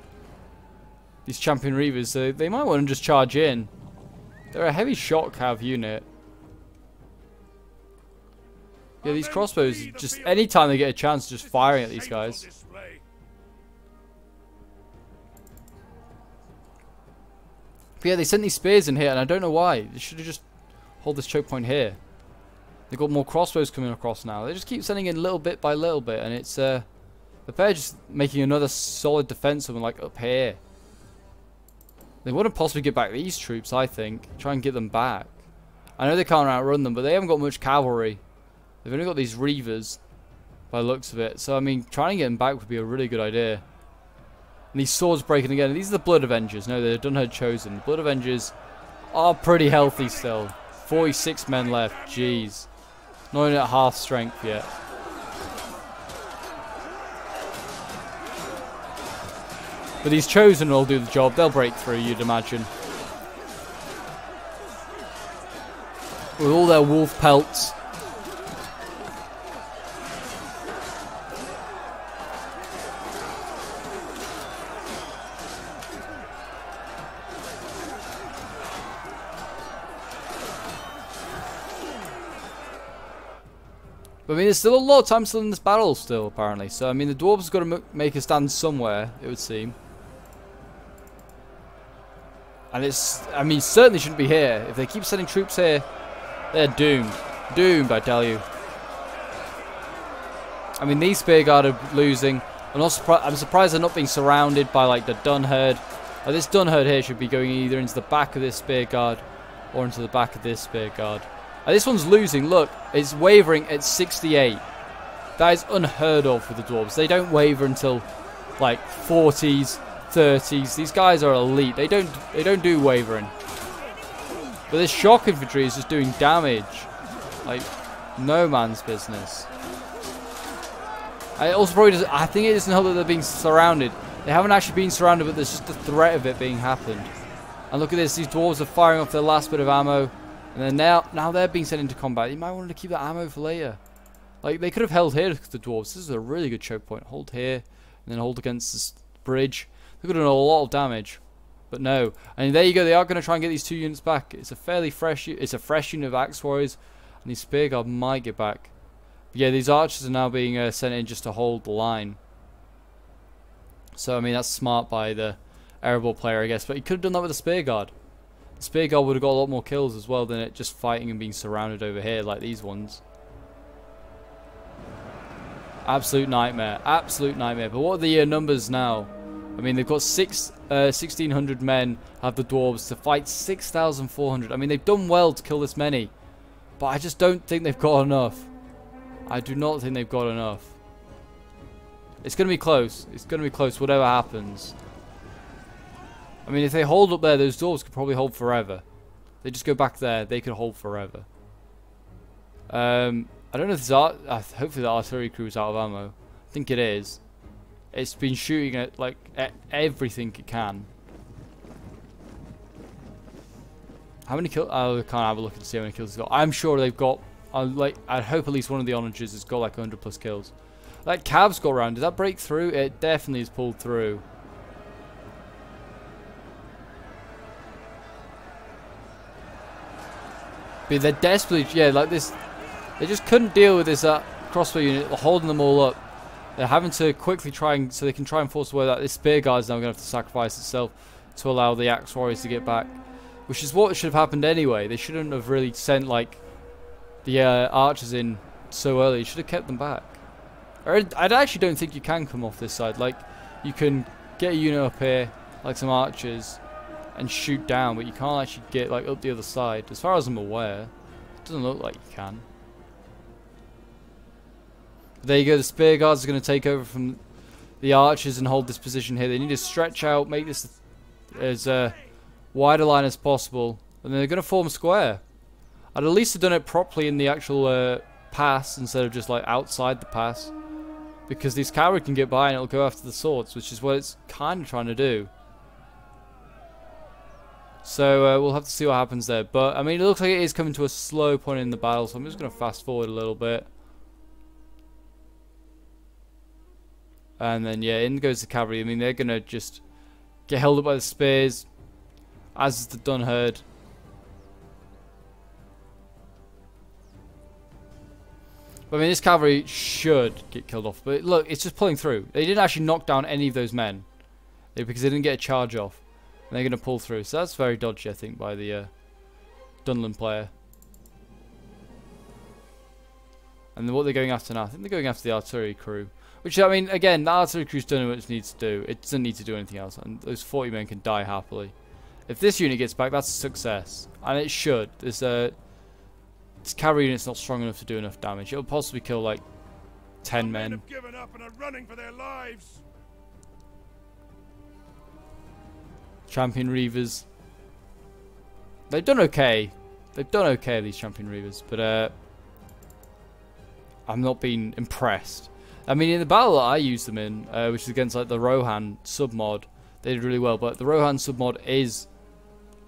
these champion reavers, so they might want to just charge in. They're a heavy shock cav unit. Yeah, these crossbows, just any time they get a chance, just firing at these guys. But yeah, they sent these spears in here, and I don't know why. They should have just hold this choke point here. They've got more crossbows coming across now. They just keep sending in little bit by little bit, and it's... Uh, the pair just making another solid defense of them, like, up here. They wouldn't possibly get back these troops, I think. Try and get them back. I know they can't outrun them, but they haven't got much cavalry. They've only got these reavers, by the looks of it. So, I mean, trying to get them back would be a really good idea. And these swords breaking again. These are the Blood Avengers. No, they're Dunherd Chosen. The Blood Avengers are pretty healthy still. forty-six men left. Jeez. Not even at half strength yet. But these Chosen will do the job. They'll break through, you'd imagine. With all their wolf pelts. I mean, there's still a lot of time still in this battle, still, apparently. So, I mean, the dwarves have got to m make a stand somewhere, it would seem. And it's, I mean, certainly shouldn't be here. If they keep sending troops here, they're doomed. Doomed, I tell you. I mean, these spear guard are losing. I'm, not surpri I'm surprised they're not being surrounded by, like, the Dunherd. Like, this Dunherd here should be going either into the back of this spear guard or into the back of this spear guard. And this one's losing. Look, it's wavering at sixty-eight. That is unheard of for the dwarves. They don't waver until like forties, thirties. These guys are elite. They don't they don't do wavering. But this shock infantry is just doing damage like no man's business. And it also probably doesn't, I think it doesn't help that they're being surrounded. They haven't actually been surrounded, but there's just the threat of it being happened. And look at this. These dwarves are firing off their last bit of ammo. And then now, now they're being sent into combat. You might want to keep that ammo for later. Like, they could have held here because the dwarves. This is a really good choke point. Hold here, and then hold against this bridge. They could have done a lot of damage, but no. And there you go. They are going to try and get these two units back. It's a fairly fresh. It's a fresh unit of axe warriors, and these spear guard might get back. But yeah, these archers are now being uh, sent in just to hold the line. So I mean, that's smart by the Erebor player, I guess. But he could have done that with a spear guard. Spear guard would have got a lot more kills as well than it just fighting and being surrounded over here like these ones. Absolute nightmare. Absolute nightmare. But what are the uh, numbers now? I mean, they've got six, uh, sixteen hundred men have the dwarves to fight six thousand four hundred. I mean, they've done well to kill this many. But I just don't think they've got enough. I do not think they've got enough. It's going to be close. It's going to be close whatever happens. I mean, if they hold up there, those dwarves could probably hold forever. They just go back there, they could hold forever. Um, I don't know if art uh, hopefully the artillery crew is out of ammo. I think it is. It's been shooting at, like, at everything it can. How many kills? Oh, I can't have a look and see how many kills they've got. I'm sure they've got, uh, like, I hope at least one of the onagers has got, like, one hundred plus kills. That Cav's got around. Did that break through? It definitely is pulled through. They're desperately, yeah, like this. They just couldn't deal with this uh, crossbow unit holding them all up. They're having to quickly try and so they can try and force away that this spear guard is now going to have to sacrifice itself to allow the axe warriors to get back, which is what should have happened anyway. They shouldn't have really sent like the uh, archers in so early. You should have kept them back. I actually don't think you can come off this side. Like you can get a unit up here, like some archers, and shoot down, but you can't actually get like up the other side. As far as I'm aware, it doesn't look like you can. But there you go. The spear guards are going to take over from the archers and hold this position here. They need to stretch out, make this as uh, wide a line as possible, and then they're going to form square. I'd at least have done it properly in the actual uh, pass instead of just like outside the pass, because these cavalry can get by and it'll go after the swords, which is what it's kind of trying to do. So uh, we'll have to see what happens there. But, I mean, it looks like it is coming to a slow point in the battle, so I'm just going to fast forward a little bit. And then, yeah, in goes the cavalry. I mean, they're going to just get held up by the spears, as is the Dunherd. But, I mean, this cavalry should get killed off. But, look, it's just pulling through. They didn't actually knock down any of those men, because they didn't get a charge off. And they're going to pull through. So that's very dodgy, I think, by the uh, Dunland player. And then what they're going after now? I think they're going after the artillery crew. Which, I mean, again, the artillery crew's done what it needs to do. It doesn't need to do anything else. And those forty men can die happily. If this unit gets back, that's a success. And it should. This, uh, this cavalry unit's not strong enough to do enough damage. It'll possibly kill, like, ten men. Have given up and are running for their lives. Champion Reavers. They've done okay. They've done okay, these Champion Reavers. But uh, I'm not being impressed. I mean, in the battle that I used them in, uh, which is against like the Rohan submod, they did really well. But the Rohan submod is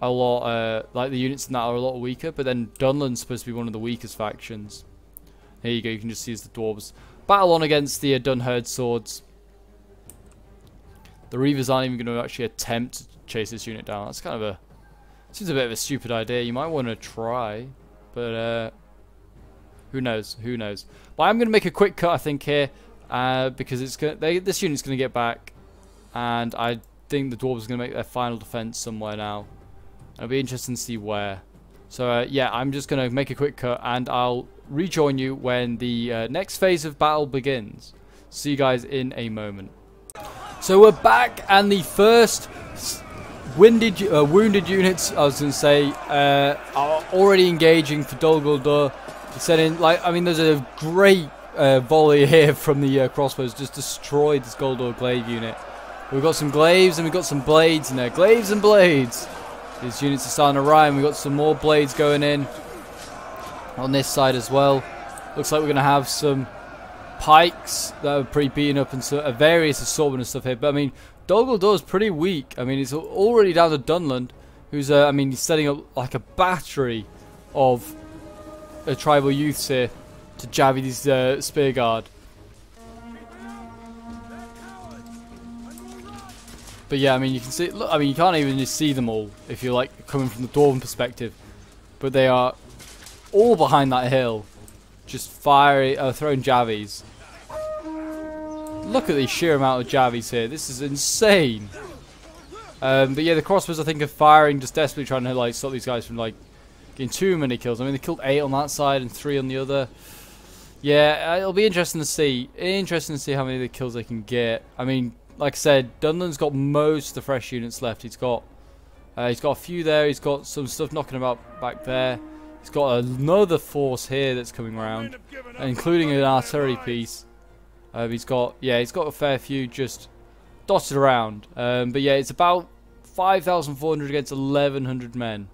a lot, uh, like the units in that are a lot weaker. But then Dunland's supposed to be one of the weakest factions. Here you go. You can just see as the dwarves battle on against the uh, Dunherd swords. The Reavers aren't even going to actually attempt to chase this unit down. That's kind of a... seems a bit of a stupid idea. You might want to try. But, uh... who knows? Who knows? But I'm going to make a quick cut, I think, here. Uh, because it's gonna, they, this unit's going to get back. And I think the Dwarves are going to make their final defense somewhere now. It'll be interesting to see where. So, uh, yeah, I'm just going to make a quick cut. And I'll rejoin you when the uh, next phase of battle begins. See you guys in a moment. So we're back, and the first winded, uh, wounded units, I was going to say, uh, are already engaging for Dol Guldur. Setting, like, I mean, there's a great uh, volley here from the uh, crossbows, just destroyed this Guldur glaive unit. We've got some glaives, and we've got some blades in there. Glaives and blades! These units are starting to rhyme. We've got some more blades going in on this side as well. Looks like we're going to have some pikes that are pretty beaten up, and so, uh, various assortment and stuff here. But I mean, Dol Guldur's pretty weak. I mean, it's already down to Dunland, who's uh, I mean, he's setting up like a battery of uh, tribal youths here to jabby these uh, spear guard. But yeah, I mean, you can see. Look, I mean, you can't even just see them all if you're like coming from the dwarven perspective. But they are all behind that hill, just firing, uh, throwing javies. Look at the sheer amount of javies here. This is insane. Um, but yeah, the crossbows, I think, are firing, just desperately trying to like stop these guys from like getting too many kills. I mean, they killed eight on that side and three on the other. Yeah, it'll be interesting to see. Interesting to see how many of the kills they can get. I mean, like I said, Dunland's got most of the fresh units left. He's got, uh, he's got a few there. He's got some stuff knocking about back there. He's got another force here that's coming around, including an artillery piece. Uh, he's got, yeah, he's got a fair few just dotted around. Um, but yeah, it's about five thousand four hundred against eleven hundred men.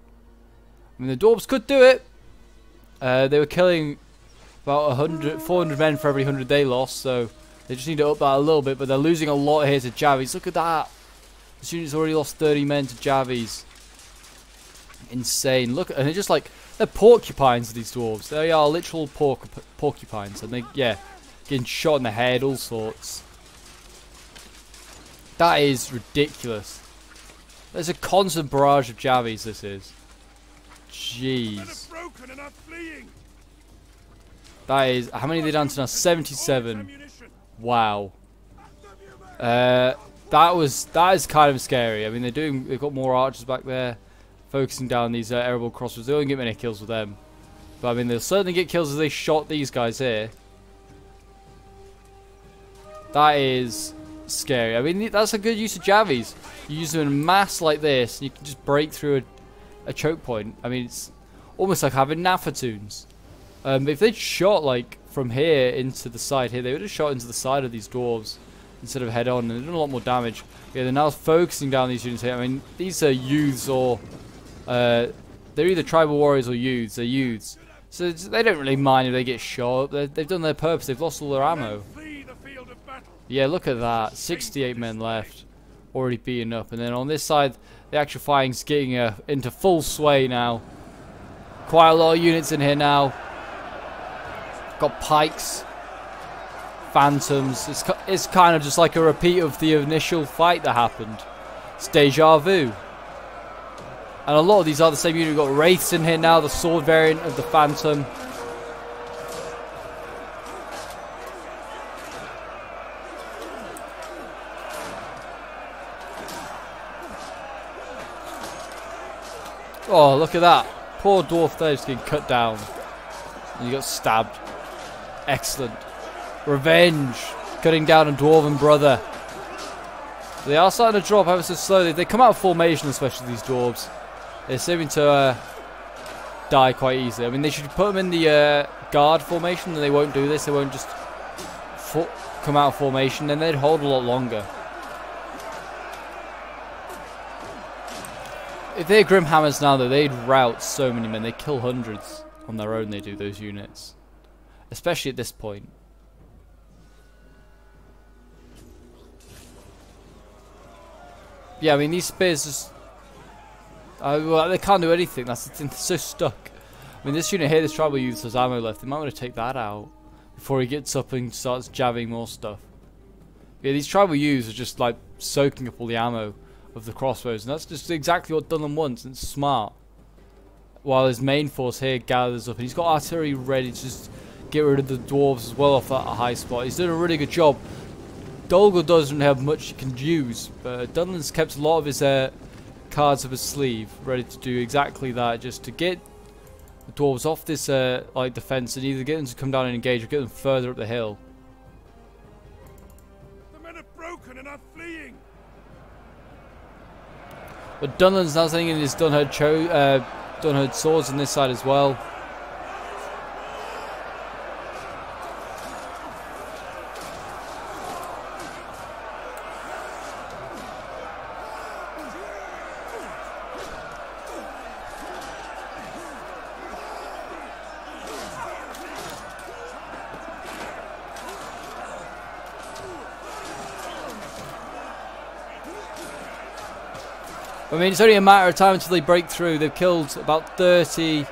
I mean, the dwarves could do it. Uh, they were killing about one hundred, four hundred men for every one hundred they lost, so they just need to up that a little bit. But they're losing a lot here to javies. Look at that. This unit's already lost thirty men to javies. Insane. Look, and they're just like, they're porcupines, these dwarves. They are literal porc porcupines, and they, yeah, getting shot in the head, all sorts. That is ridiculous. There's a constant barrage of javies. This is, jeez. That is, how many are they down to now? seventy-seven. Wow. Uh, that was that is kind of scary. I mean, they're doing. They've got more archers back there, focusing down these uh, Erebor crossbows. They won't get many kills with them. But I mean, they'll certainly get kills as they shot these guys here. That is scary. I mean, that's a good use of javies. You use them in mass like this, and you can just break through a, a choke point. I mean, it's almost like having Naphatoons. Um, if they'd shot, like, from here into the side here, they would have shot into the side of these dwarves instead of head on, and they've done a lot more damage. Yeah, they're now focusing down these units here. I mean, these are youths or... Uh, they're either tribal warriors or youths. They're youths. So they don't really mind if they get shot. They're, they've done their purpose. They've lost all their ammo. Yeah, look at that. sixty-eight men left. already beaten up. And then on this side, the actual fighting's getting uh, into full sway now. Quite a lot of units in here now. Got pikes, phantoms. It's, it's kind of just like a repeat of the initial fight that happened. It's deja vu. And a lot of these are the same unit. We've got wraiths in here now, the sword variant of the phantom. Oh, look at that. Poor dwarf there just getting cut down. And you got stabbed. Excellent. Revenge. Cutting down a dwarven brother. They are starting to drop ever so slowly. They come out of formation, especially these dwarves. They're seeming to uh, die quite easily. I mean, they should put them in the uh, guard formation, and they won't do this. They won't just fo come out of formation, and they'd hold a lot longer. If they're Grim Hammers now, though, they'd rout so many men. They kill hundreds on their own, they do, those units. Especially at this point. Yeah, I mean, these spears just... Uh, well, they can't do anything. That's the thing. They're so stuck. I mean, this unit here, this tribal youth, has ammo left. They might want to take that out before he gets up and starts jabbing more stuff. Yeah, these tribal youths are just, like, soaking up all the ammo of the crossbows, and that's just exactly what Dunland wants, and it's smart. While his main force here gathers up, and he's got artillery ready to just get rid of the dwarves as well off that high spot. He's doing a really good job. Dol Guldur doesn't have much he can use, but Dunland's kept a lot of his uh, cards up his sleeve, ready to do exactly that, just to get the dwarves off this uh, like defense and either get them to come down and engage or get them further up the hill. The men are broken and are fleeing. But Dunland's now sending in his Dunherd, cho uh, Dunherd swords on this side as well. I mean, it's only a matter of time until they break through. They've killed about thirty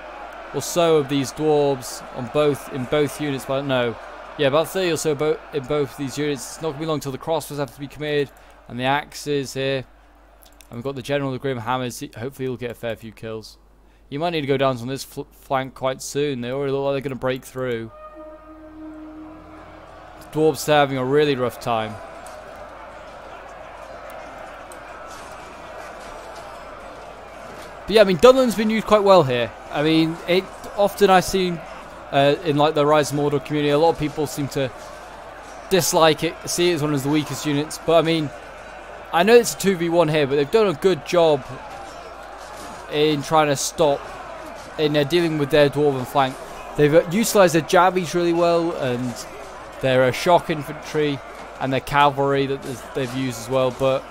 or so of these dwarves on both in both units. But no, yeah, about thirty or so bo in both of these units. It's not going to be long till the crossbows have to be committed and the axes here. And we've got the general, the Grim Hammers. Hopefully, he'll get a fair few kills. You might need to go down on this fl flank quite soon. They already look like they're going to break through. The dwarves are having a really rough time. But yeah, I mean, Dunland's been used quite well here. I mean, it often I've seen uh, in like the Rise of Mordor community, a lot of people seem to dislike it, see it as one of the weakest units. But I mean, I know it's a two v one here, but they've done a good job in trying to stop, in uh, dealing with their dwarven flank. They've uh, utilised their jabbies really well, and their uh, shock infantry, and their cavalry that they've used as well. But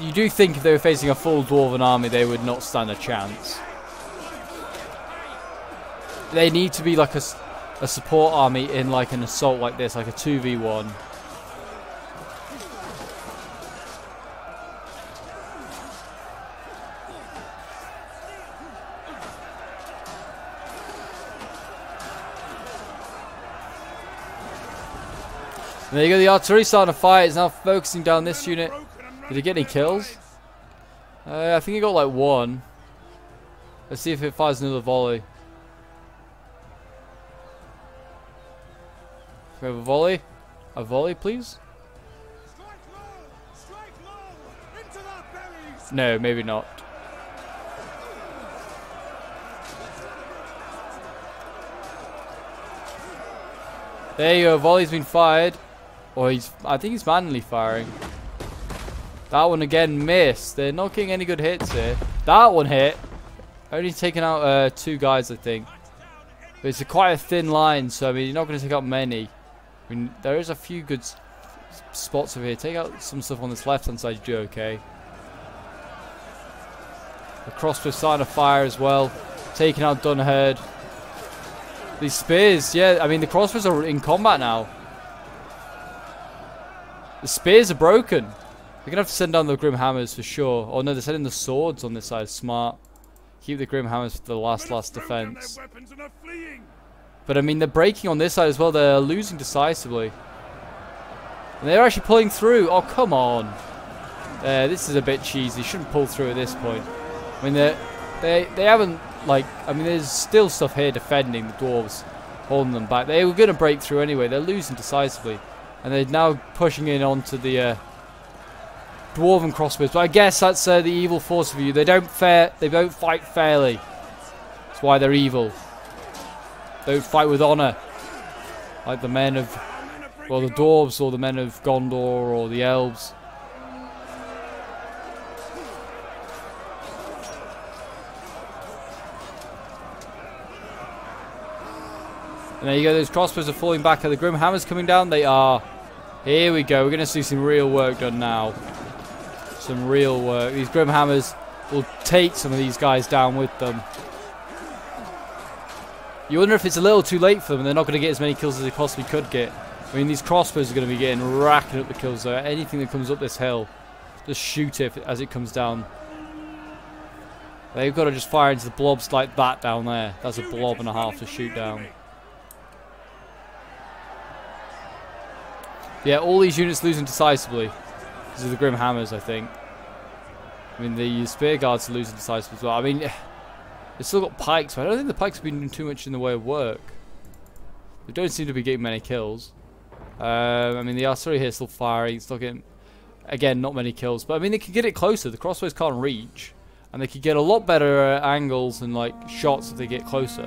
you do think if they were facing a full dwarven army, they would not stand a chance. They need to be like a, a support army in like an assault like this, like a two v one. And there you go, the artillery starting to fight. It's now focusing down this unit. Did he get any kills? Uh, I think he got like one. Let's see if it fires another volley. Can we have a volley? A volley, please? Strike low! Strike low! Into their bellies! No, maybe not. There you go, volley's been fired. Or he's, I think he's manually firing. That one again missed. They're not getting any good hits here. That one hit. Only taking out uh, two guys, I think. But it's a quite a thin line, so I mean, you're not going to take out many. I mean, there is a few good spots over here. Take out some stuff on this left-hand side, you do okay. The crossbow's starting to fire as well. Taking out Dunherd. These spears, yeah. I mean, the crossbows are in combat now. The spears are broken. We're gonna have to send down the Grim Hammers for sure. Oh no, they're sending the swords on this side. Smart. Keep the Grim Hammers for the last, last defense. But I mean, they're breaking on this side as well. They're losing decisively. And they're actually pulling through. Oh, come on. Uh, this is a bit cheesy. Shouldn't pull through at this point. I mean, they they they haven't, like, I mean, there's still stuff here defending the dwarves, holding them back. They were going to break through anyway. They're losing decisively. And they're now pushing in onto the uh, dwarven crossbows. But I guess that's uh, the evil force of you. They don't fair. They don't fight fairly. That's why they're evil. Don't fight with honor, like the men of, well, the dwarves or the men of Gondor or the elves. And there you go, those crossbows are falling back. Are the Grim Hammers coming down? They are. Here we go, we're going to see some real work done now. Some real work. These Grim Hammers will take some of these guys down with them. You wonder if it's a little too late for them and they're not going to get as many kills as they possibly could get. I mean, these crossbows are going to be getting racking up the kills though. Anything that comes up this hill, just shoot it as it comes down. They've got to just fire into the blobs like that down there. That's a blob and a half to shoot down. Yeah, all these units losing decisively. These are the Grim Hammers, I think. I mean, the Spear Guards are losing decisively as well. I mean, they've still got pikes, but I don't think the pikes have been doing too much in the way of work. They don't seem to be getting many kills. Um, I mean, the artillery here is still firing. It's not getting, again, not many kills. But, I mean, they can get it closer. The crossbows can't reach. And they could get a lot better uh, angles and, like, shots if they get closer.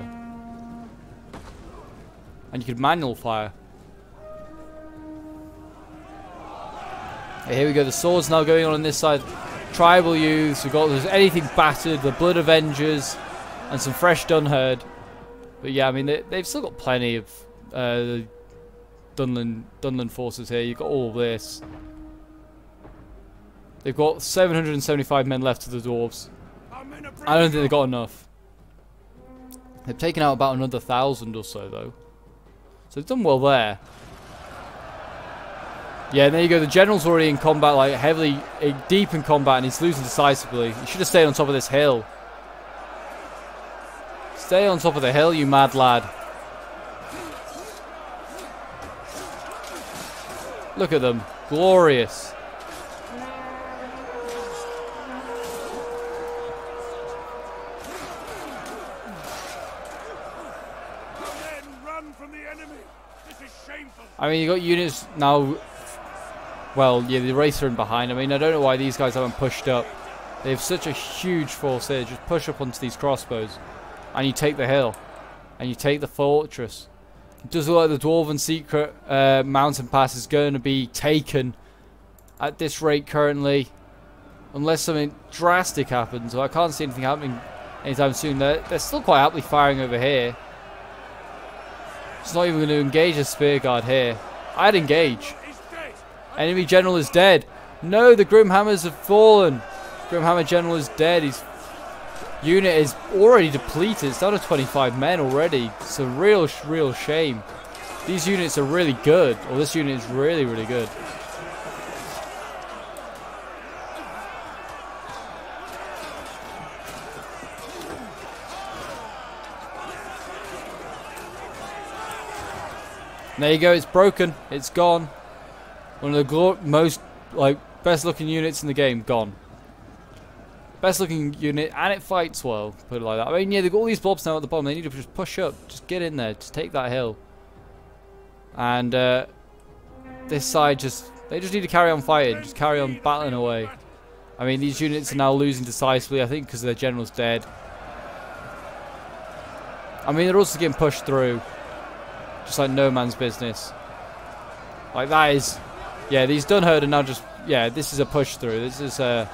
And you could manual fire. Here we go, the swords now going on on this side. Tribal youths, we've got there's anything battered, the Blood Avengers, and some fresh Dunherd. But yeah, I mean, they, they've still got plenty of uh, Dunland, Dunland forces here. You've got all this. They've got seven hundred seventy-five men left to the dwarves. I don't think they've got enough. They've taken out about another thousand or so, though. So they've done well there. Yeah, and there you go. The general's already in combat, like heavily, deep in combat, and he's losing decisively. He should have stayed on top of this hill. Stay on top of the hill, you mad lad. Look at them. Glorious. Run from the enemy. This is shameful. I mean, you got units now. Well, yeah, the racer in behind. I mean, I don't know why these guys haven't pushed up. They have such a huge force here. Just push up onto these crossbows. And you take the hill. And you take the fortress. It does look like the Dwarven Secret uh, Mountain Pass is going to be taken at this rate currently. Unless something drastic happens. Well, I can't see anything happening anytime soon. They're, they're still quite aptly firing over here. It's not even going to engage a Spear Guard here. I'd engage. Enemy general is dead. No, the Grim Hammers have fallen. Grim Hammer general is dead. His unit is already depleted. It's down to twenty-five men already. It's a real, real shame. These units are really good. Or this unit is really, really good. And there you go. It's broken. It's gone. One of the most, like, best looking units in the game, gone. Best looking unit, and it fights well, put it like that. I mean, yeah, they've got all these blobs now at the bottom. They need to just push up, just get in there, just take that hill. And uh, this side just, they just need to carry on fighting, just carry on battling away. I mean, these units are now losing decisively, I think, because their general's dead. I mean, they're also getting pushed through, just like no man's business. Like, that is... Yeah, these Dunherd are now just... Yeah, this is a push through. This is a...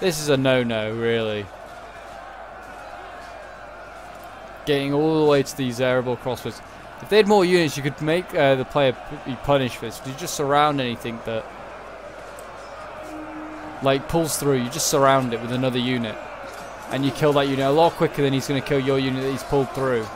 This is a no-no, really. Getting all the way to these Erebor crossbows. If they had more units, you could make uh, the player be punished for this. You just surround anything that... Like, pulls through. You just surround it with another unit. And you kill that unit a lot quicker than he's going to kill your unit that he's pulled through.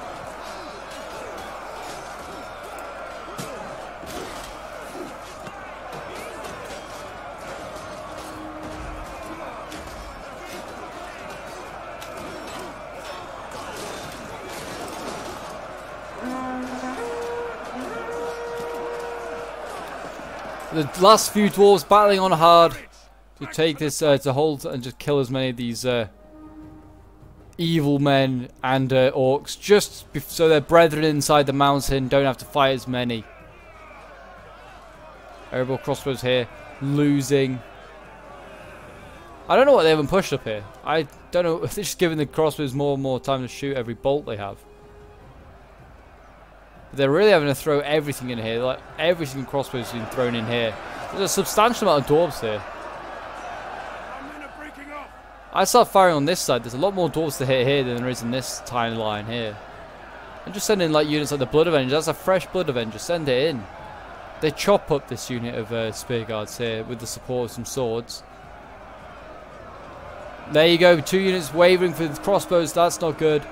The last few dwarves battling on hard to take this, uh, to hold and just kill as many of these uh, evil men and uh, orcs, just so their brethren inside the mountain don't have to fight as many. Erebor Crossroads here, losing. I don't know what they haven't pushed up here. I don't know if they're just giving the crossbows more and more time to shoot every bolt they have. But they're really having to throw everything in here. Like, every single crossbow has been thrown in here. There's a substantial amount of dwarves here. I start firing on this side. There's a lot more dwarves to hit here than there is in this tiny line here. And just sending like units like the Blood Avenger. That's a fresh Blood Avenger. Send it in. They chop up this unit of uh, spear guards here with the support of some swords. There you go, two units wavering for the crossbows, that's not good.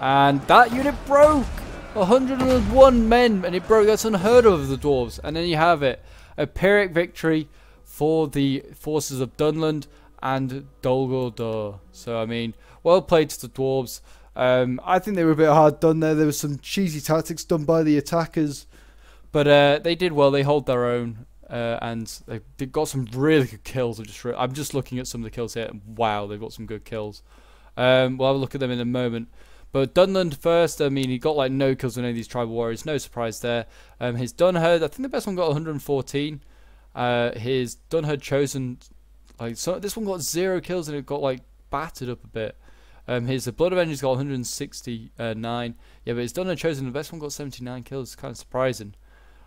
And that unit broke! one hundred and one men, and it broke, that's unheard of of the dwarves. And then you have it, a Pyrrhic victory for the forces of Dunland and Dol Guldur. So, I mean, well played to the dwarves. Um, I think they were a bit hard done there, there were some cheesy tactics done by the attackers. But uh, they did well, they hold their own. Uh, and they've got some really good kills. I'm just, re I'm just looking at some of the kills here. Wow, they've got some good kills. Um, we'll have a look at them in a moment. But Dunland first, I mean, he got like no kills on any of these tribal warriors. No surprise there. Um, his Dunherd, I think the best one got one hundred and fourteen. Uh, his Dunherd Chosen, like so, this one got zero kills and it got like battered up a bit. Um, his the Blood Avenger's got one hundred and sixty-nine. Yeah, but his Dunherd Chosen, the best one got seventy-nine kills. It's kind of surprising.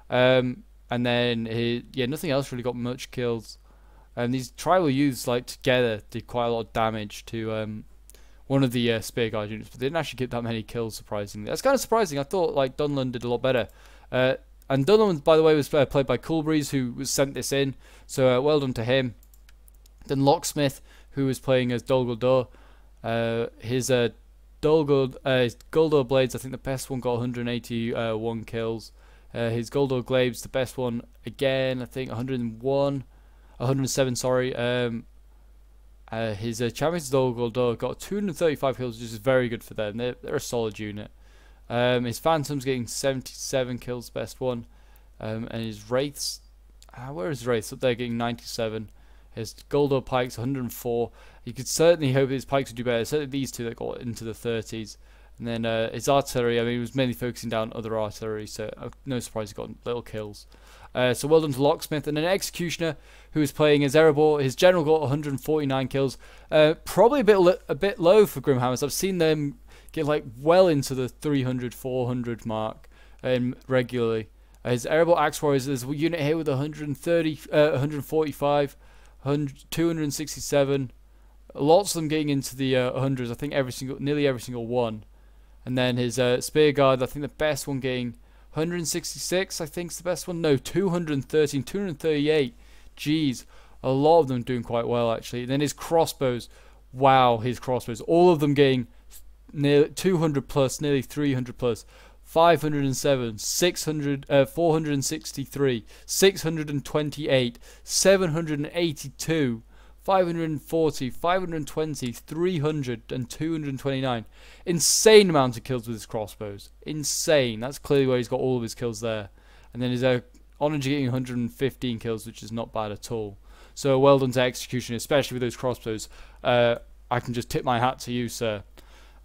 Um... And then, he, yeah, nothing else really got much kills. And these tribal youths, like, together did quite a lot of damage to um, one of the uh, spear guard units. But they didn't actually get that many kills, surprisingly. That's kind of surprising. I thought, like, Dunland did a lot better. Uh, and Dunland, by the way, was uh, played by Coolbreeze, who was sent this in. So, uh, well done to him. Then Locksmith, who was playing as Dol Guldur. Uh, his uh, Dol Guldur, uh, his Guldur Blades, I think the best one got one hundred and eighty-one kills. Uh, his Guldur Glaives, the best one again, I think one hundred and one, one hundred and seven, sorry. Um, uh, his uh, Champions Dol Guldur got two hundred and thirty-five kills, which is very good for them. They're, they're a solid unit. Um, his Phantoms getting seventy-seven kills, best one. Um, and his Wraiths, uh, where is Wraiths? Up there getting ninety-seven. His Guldur Pikes, one hundred and four. You could certainly hope his Pikes would do better. Certainly these two that got into the thirties. And then uh, his artillery, I mean, he was mainly focusing down other artillery, so uh, no surprise he got little kills. Uh, so well done to Locksmith. And then Executioner, who was playing as Erebor, his general got one hundred and forty-nine kills. Uh, probably a bit a bit low for Grimhammers. I've seen them get like well into the three hundred, four hundred mark um, regularly. Uh, his Erebor Axe Warriors, there's a unit here with one hundred and thirty, one hundred and forty-five, two hundred and sixty-seven. Lots of them getting into the uh, hundreds, I think every single, nearly every single one. And then his uh, spear guard, I think the best one getting one hundred and sixty-six, I think is the best one. No, two hundred and thirteen, two hundred and thirty-eight. Jeez, a lot of them doing quite well, actually. And then his crossbows. Wow, his crossbows. All of them getting nearly two hundred plus, nearly three hundred plus. five hundred and seven, six hundred, uh, four hundred and sixty-three, six hundred and twenty-eight, seven hundred and eighty-two. five hundred and forty, five hundred and twenty, three hundred, and two hundred and twenty-nine. Insane amount of kills with his crossbows. Insane. That's clearly where he's got all of his kills there. And then his uh, Onager getting one hundred and fifteen kills, which is not bad at all. So well done to Execution, especially with those crossbows. Uh, I can just tip my hat to you, sir.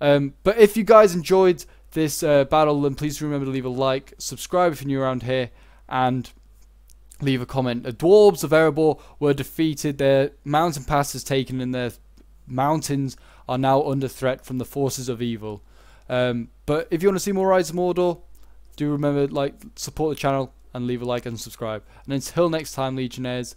Um, but if you guys enjoyed this uh, battle, then please remember to leave a like, subscribe if you're new around here, and leave a comment. The dwarves of Erebor were defeated, their mountain passes taken, and their mountains are now under threat from the forces of evil. Um, but if you want to see more Rise of Mordor, do remember like support the channel and leave a like and subscribe. And until next time, Legionnaires,